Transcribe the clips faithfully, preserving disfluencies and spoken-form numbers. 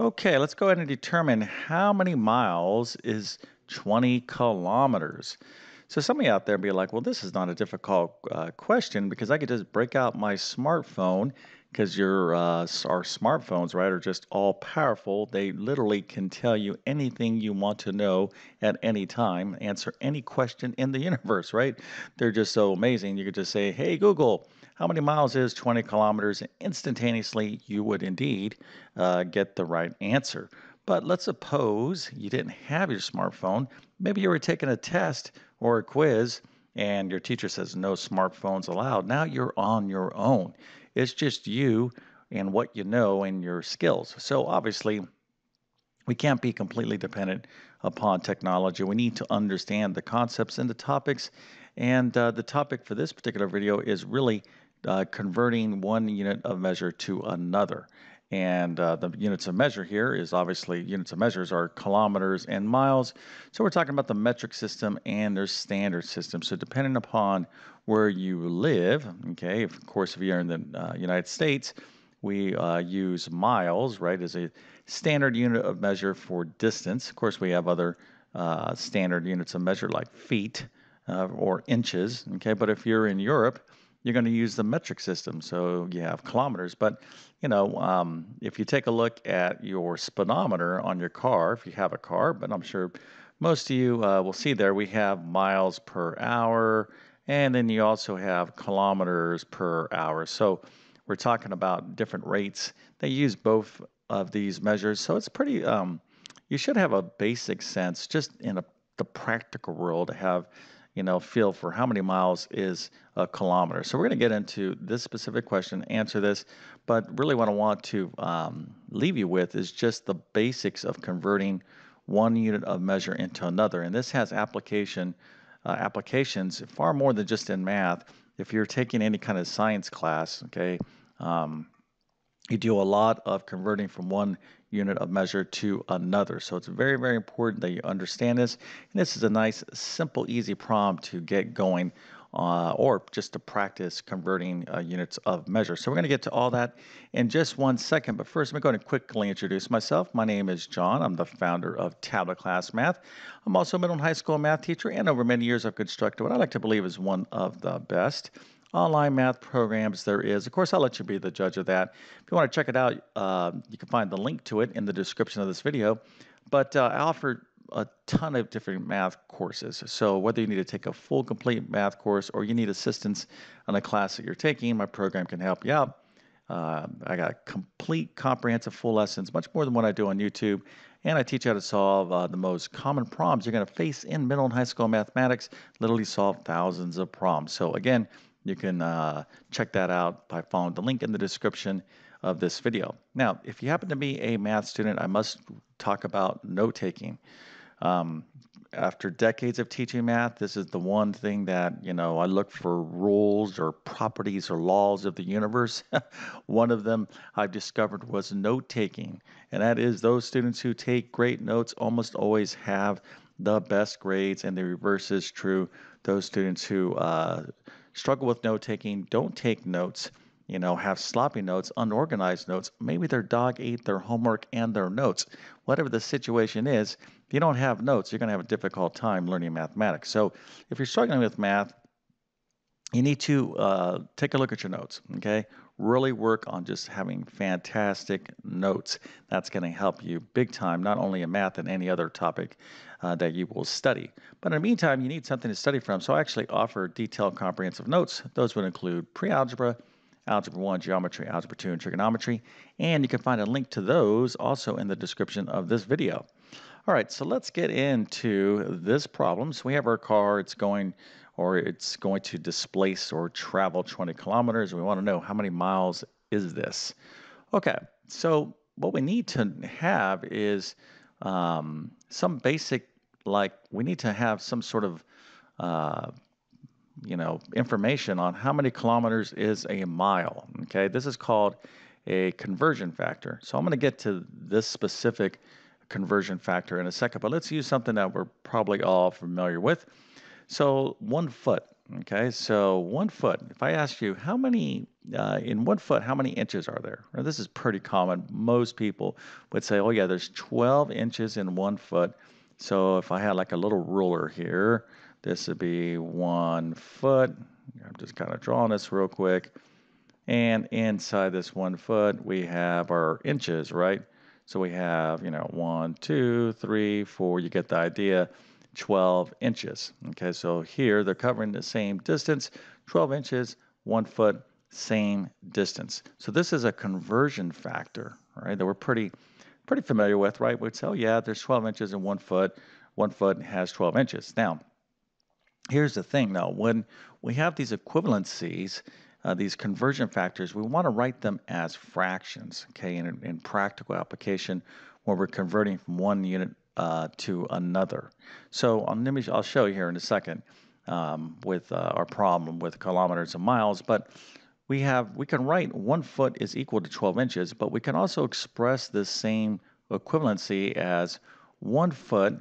Okay, let's go ahead and determine how many miles is twenty kilometers. So somebody out there be like, well, this is not a difficult uh, question because I could just break out my smartphone because your uh, our smartphones, right, are just all powerful. They literally can tell you anything you want to know at any time, answer any question in the universe, right? They're just so amazing. You could just say, hey, Google, how many miles is twenty kilometers? And instantaneously, you would indeed uh, get the right answer. But let's suppose you didn't have your smartphone. Maybe you were taking a test or a quiz, and your teacher says no smartphones allowed. Now you're on your own. It's just you and what you know and your skills. So obviously, we can't be completely dependent upon technology. We need to understand the concepts and the topics. And uh, the topic for this particular video is really uh, converting one unit of measure to another. And uh, the units of measure here is obviously units of measures are kilometers and miles. So we're talking about the metric system and their standard system. So depending upon where you live, okay, if, of course, if you're in the uh, United States, we uh, use miles, right, as a standard unit of measure for distance. Of course, we have other uh, standard units of measure like feet uh, or inches, okay, but if you're in Europe, you're going to use the metric system, so you have kilometers. But, you know, um, if you take a look at your speedometer on your car, if you have a car, but I'm sure most of you uh, will see there, we have miles per hour, and then you also have kilometers per hour. So we're talking about different rates. They use both of these measures, so it's pretty, um, you should have a basic sense, just in a, the practical world, to have you know, feel for how many miles is a kilometer. So we're going to get into this specific question, answer this, but really what I want to um, leave you with is just the basics of converting one unit of measure into another. And this has application uh, applications far more than just in math. If you're taking any kind of science class, okay, um, you do a lot of converting from one unit of measure to another. So it's very, very important that you understand this. And this is a nice, simple, easy prompt to get going uh, or just to practice converting uh, units of measure. So we're going to get to all that in just one second. But first, I'm going to quickly introduce myself. My name is John. I'm the founder of TabletClass Math. I'm also a middle and high school math teacher. And over many years, I've constructed what I like to believe is one of the best online math programs there is. Of course, I'll let you be the judge of that. If you want to check it out, uh, you can find the link to it in the description of this video. But uh, I offer a ton of different math courses. So whether you need to take a full, complete math course or you need assistance on a class that you're taking, my program can help you out. Uh, I got complete, comprehensive, full lessons, much more than what I do on YouTube. And I teach you how to solve uh, the most common problems you're going to face in middle and high school mathematics, literally solve thousands of problems. So again, you can uh, check that out by following the link in the description of this video. Now, if you happen to be a math student, I must talk about note-taking. Um, after decades of teaching math, this is the one thing that, you know, I look for rules or properties or laws of the universe. One of them I've discovered was note-taking, and that is those students who take great notes almost always have the best grades, and the reverse is true. Those students who uh, struggle with note-taking, don't take notes, you know, have sloppy notes, unorganized notes. Maybe their dog ate their homework and their notes. Whatever the situation is, if you don't have notes, you're going to have a difficult time learning mathematics. So if you're struggling with math, you need to uh, take a look at your notes, okay? Really work on just having fantastic notes. That's going to help you big time, not only in math and any other topic uh, that you will study. But in the meantime, you need something to study from, so I actually offer detailed comprehensive notes. Those would include pre-algebra, Algebra one, Geometry, Algebra two, and Trigonometry, and you can find a link to those also in the description of this video. All right, so let's get into this problem. So we have our car, it's going or it's going to displace or travel twenty kilometers. We want to know how many miles is this? Okay, so what we need to have is um, some basic, like we need to have some sort of, uh, you know, information on how many kilometers is a mile, okay? This is called a conversion factor. So I'm going to get to this specific conversion factor in a second, but let's use something that we're probably all familiar with. So one foot, Okay, so one foot. If I asked you how many, uh, in one foot, how many inches are there? Now, this is pretty common. Most people would say, oh yeah, there's twelve inches in one foot. So if I had like a little ruler here, this would be one foot. I'm just kind of drawing this real quick. And inside this one foot, we have our inches, right? So we have, you know, one, two, three, four, you get the idea. twelve inches. Okay, so here they're covering the same distance, twelve inches, one foot, same distance. So this is a conversion factor, right, that we're pretty pretty familiar with, right? We'd say, oh yeah, there's twelve inches in one foot, one foot has twelve inches. Now, here's the thing though, when we have these equivalencies, uh, these conversion factors, we want to write them as fractions, okay, in, in practical application when we're converting from one unit Uh, to another. So um, let me, I'll show you here in a second um, with uh, our problem with kilometers and miles, but we have, we can write one foot is equal to twelve inches, but we can also express this same equivalency as one foot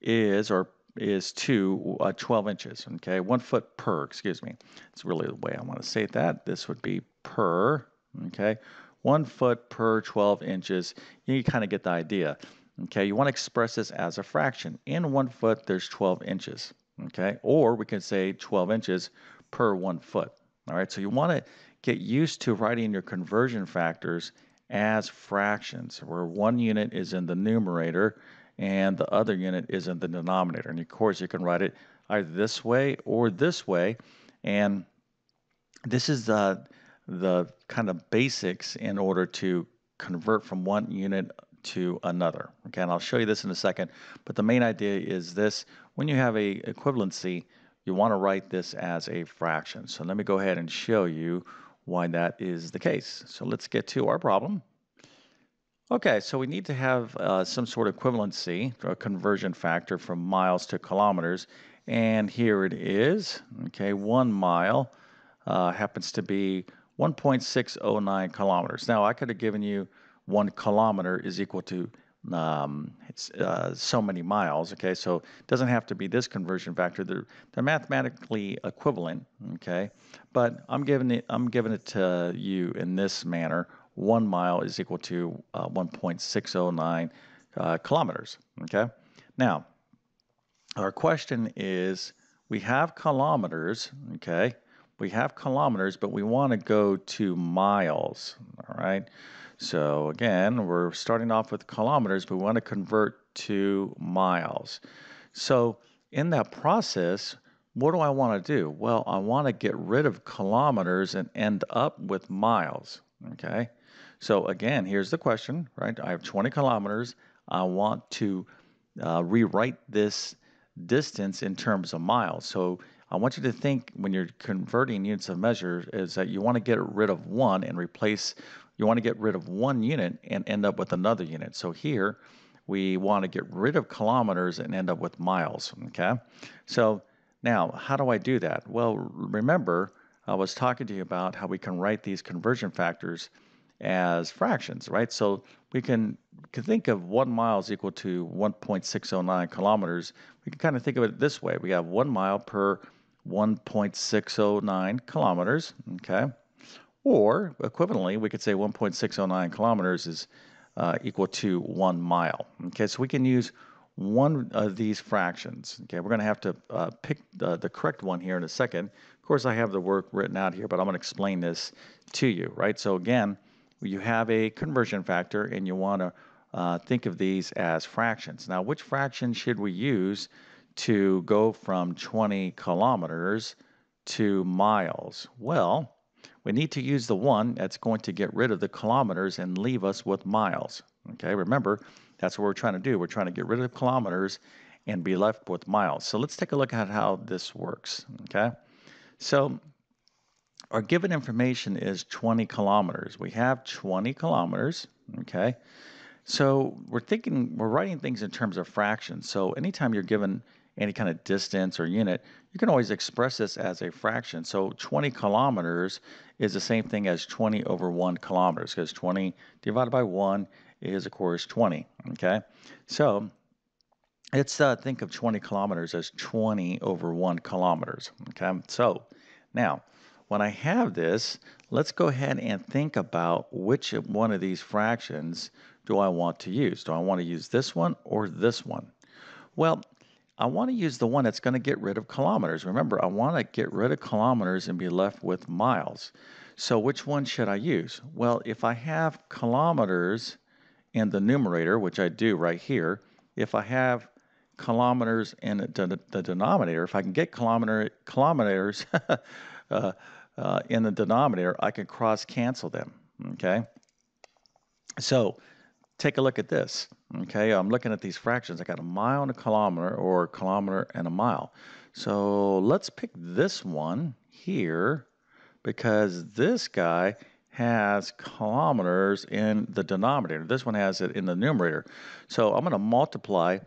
is or is to uh, twelve inches, okay? One foot per, excuse me. It's really the way I want to say that. This would be per, okay? One foot per twelve inches. You kind of get the idea. Okay, you want to express this as a fraction. In one foot, there's twelve inches, okay? Or we can say twelve inches per one foot, all right? So you want to get used to writing your conversion factors as fractions, where one unit is in the numerator and the other unit is in the denominator. And of course, you can write it either this way or this way. And this is the, the kind of basics in order to convert from one unit to another. Okay, and I'll show you this in a second, but the main idea is this: when you have a equivalency, you want to write this as a fraction. So let me go ahead and show you why that is the case. So let's get to our problem. Okay, so we need to have uh, some sort of equivalency, a conversion factor from miles to kilometers, and here it is. Okay, one mile uh, happens to be one point six oh nine kilometers. Now I could have given you one kilometer is equal to um, it's, uh, so many miles, okay? So it doesn't have to be this conversion factor. They're, they're mathematically equivalent, okay? But I'm giving it, I'm giving it to you in this manner. One mile is equal to uh, one point six oh nine uh, kilometers, okay? Now, our question is, we have kilometers, okay? We have kilometers, but we want to go to miles, all right? So again, we're starting off with kilometers, but we want to convert to miles. So in that process, what do I want to do? Well, I want to get rid of kilometers and end up with miles, okay? So again, here's the question, right? I have twenty kilometers. I want to uh, rewrite this distance in terms of miles. So I want you to think, when you're converting units of measure, is that you want to get rid of one and replace, you want to get rid of one unit and end up with another unit. So here we want to get rid of kilometers and end up with miles, okay? So now how do I do that? Well, remember I was talking to you about how we can write these conversion factors as fractions, right? So we can, can think of one mile is equal to one point six oh nine kilometers. We can kind of think of it this way. We have one mile per one point six oh nine kilometers, okay? Or equivalently, we could say one point six oh nine kilometers is uh, equal to one mile, okay? So we can use one of these fractions, okay? We're gonna have to uh, pick the, the correct one here in a second. Of course, I have the work written out here, but I'm gonna explain this to you, right? So again, you have a conversion factor and you want to uh, think of these as fractions. Now, which fraction should we use to go from twenty kilometers to miles? Well, we need to use the one that's going to get rid of the kilometers and leave us with miles. Okay, remember, that's what we're trying to do. We're trying to get rid of kilometers and be left with miles. So let's take a look at how this works, okay? So our given information is twenty kilometers. We have twenty kilometers, okay? So we're thinking, we're writing things in terms of fractions. So anytime you're given any kind of distance or unit, you can always express this as a fraction. So twenty kilometers is the same thing as twenty over one kilometers, because twenty divided by one is, of course, twenty, okay? So Let's uh, think of twenty kilometers as twenty over one kilometers, okay? So now, when I have this, let's go ahead and think about which one of these fractions do I want to use? Do I want to use this one or this one? Well, I want to use the one that's going to get rid of kilometers. Remember, I want to get rid of kilometers and be left with miles. So which one should I use? Well, if I have kilometers in the numerator, which I do right here, if I have kilometers in the, the denominator, if I can get kilometer, kilometers uh, uh, in the denominator, I can cross-cancel them, okay? So take a look at this, okay? I'm looking at these fractions. I got a mile and a kilometer, or a kilometer and a mile. So let's pick this one here, because this guy has kilometers in the denominator. This one has it in the numerator. So I'm going to multiply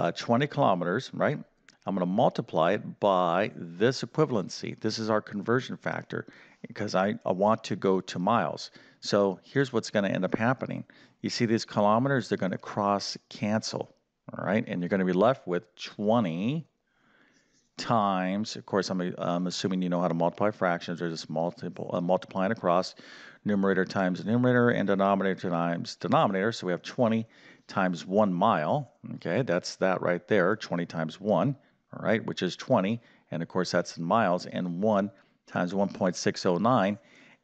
Uh, twenty kilometers, right? I'm going to multiply it by this equivalency. This is our conversion factor, because I, I want to go to miles. So here's what's going to end up happening. You see these kilometers, they're going to cross cancel, all right? And you're going to be left with twenty times, of course, I'm, I'm assuming you know how to multiply fractions, or just multiple, uh, multiplying across, numerator times numerator and denominator times denominator. So we have twenty times one mile, okay, that's that right there, twenty times one, all right, which is twenty, and of course that's in miles, and one times one point six oh nine,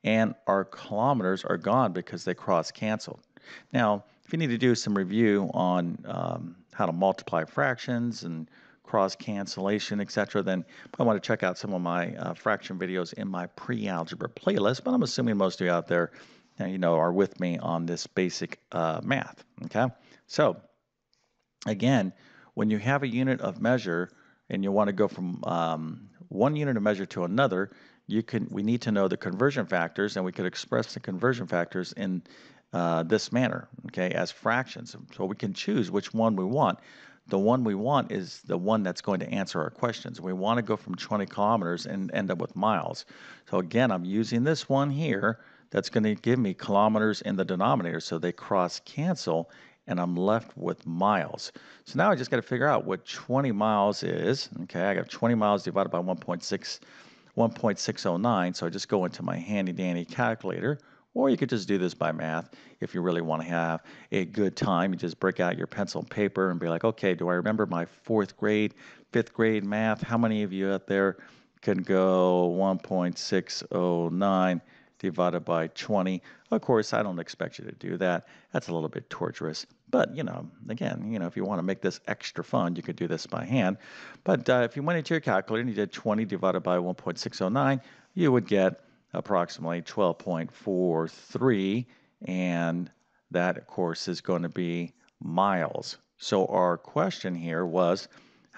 and our kilometers are gone because they cross-canceled. Now, if you need to do some review on um, how to multiply fractions and cross-cancellation, et cetera, then I want to check out some of my uh, fraction videos in my pre-algebra playlist, but I'm assuming most of you out there, you know, are with me on this basic uh, math, okay? So, again, when you have a unit of measure and you want to go from um, one unit of measure to another, you can. We need to know the conversion factors, and we could express the conversion factors in uh, this manner, okay, as fractions. So we can choose which one we want. The one we want is the one that's going to answer our questions. We want to go from twenty kilometers and end up with miles. So, again, I'm using this one here that's going to give me kilometers in the denominator, so they cross-cancel, and I'm left with miles. So now I just got to figure out what twenty miles is. Okay, I got twenty miles divided by one point six oh nine, so I just go into my handy-dandy calculator, or you could just do this by math if you really want to have a good time. You just break out your pencil and paper and be like, okay, do I remember my fourth grade, fifth grade math? How many of you out there can go one point six oh nine divided by twenty? Of course, I don't expect you to do that. That's a little bit torturous. But, you know, again, you know, if you want to make this extra fun, you could do this by hand. But uh, if you went into your calculator and you did twenty divided by one point six oh nine, you would get approximately twelve point four three. And that, of course, is going to be miles. So our question here was,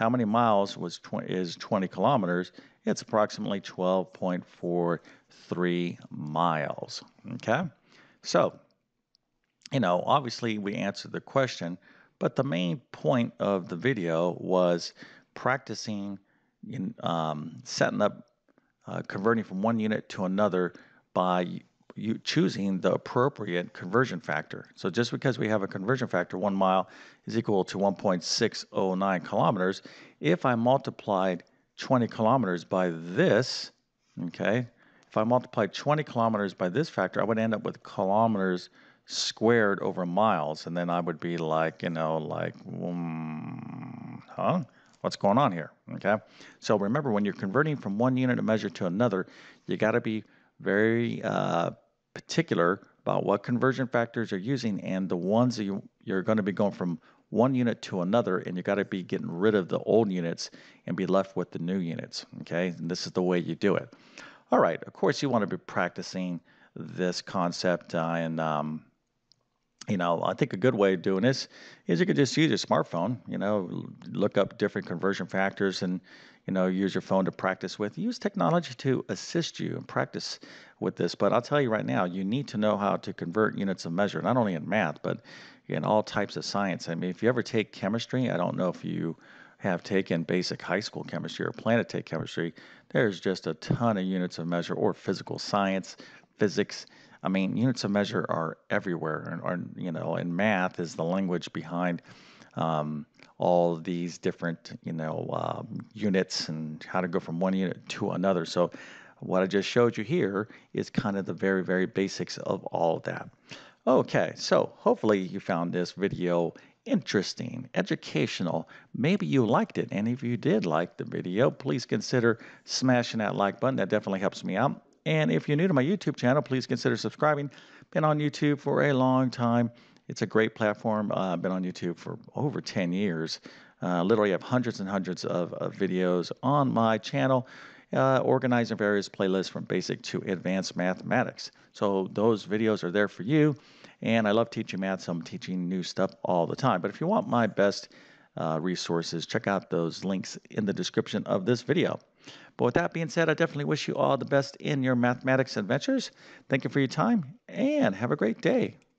how many miles was is twenty kilometers? It's approximately twelve point four three miles, okay? So, you know, obviously we answered the question, but the main point of the video was practicing, in, um, setting up, uh, converting from one unit to another by you choosing the appropriate conversion factor. So just because we have a conversion factor, one mile is equal to one point six oh nine kilometers, if I multiplied twenty kilometers by this, okay, if I multiplied twenty kilometers by this factor, I would end up with kilometers squared over miles, and then I would be like, you know, like, um, huh? What's going on here, okay? So remember, when you're converting from one unit of measure to another, you gotta be very uh, particular about what conversion factors you're using, and the ones that you, you're gonna be going from one unit to another, and you got to be getting rid of the old units and be left with the new units, okay? And this is the way you do it. All right, of course, you want to be practicing this concept, uh, and, um, you know, I think a good way of doing this is you could just use your smartphone, you know, look up different conversion factors and, you know, use your phone to practice with. Use technology to assist you and practice with this, but I'll tell you right now, you need to know how to convert units of measure, not only in math, but in all types of science. I mean, if you ever take chemistry, I don't know if you have taken basic high school chemistry or planetary chemistry, there's just a ton of units of measure, or physical science, physics. I mean, units of measure are everywhere, and, are, you know, and math is the language behind um, all these different, you know, um, units and how to go from one unit to another. So what I just showed you here is kind of the very, very basics of all of that. Okay, so hopefully you found this video interesting, educational. Maybe you liked it, and if you did like the video, please consider smashing that like button. That definitely helps me out. And if you're new to my YouTube channel, please consider subscribing. Been on YouTube for a long time. It's a great platform. Uh, I've been on YouTube for over ten years. Uh, literally have hundreds and hundreds of, of videos on my channel, uh, organized in various playlists from basic to advanced mathematics. So those videos are there for you. And I love teaching math, so I'm teaching new stuff all the time. But if you want my best uh, resources, check out those links in the description of this video. But with that being said, I definitely wish you all the best in your mathematics adventures. Thank you for your time, and have a great day.